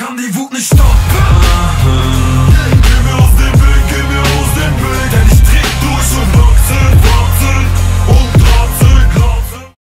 Rendez-vous nicht stoppen.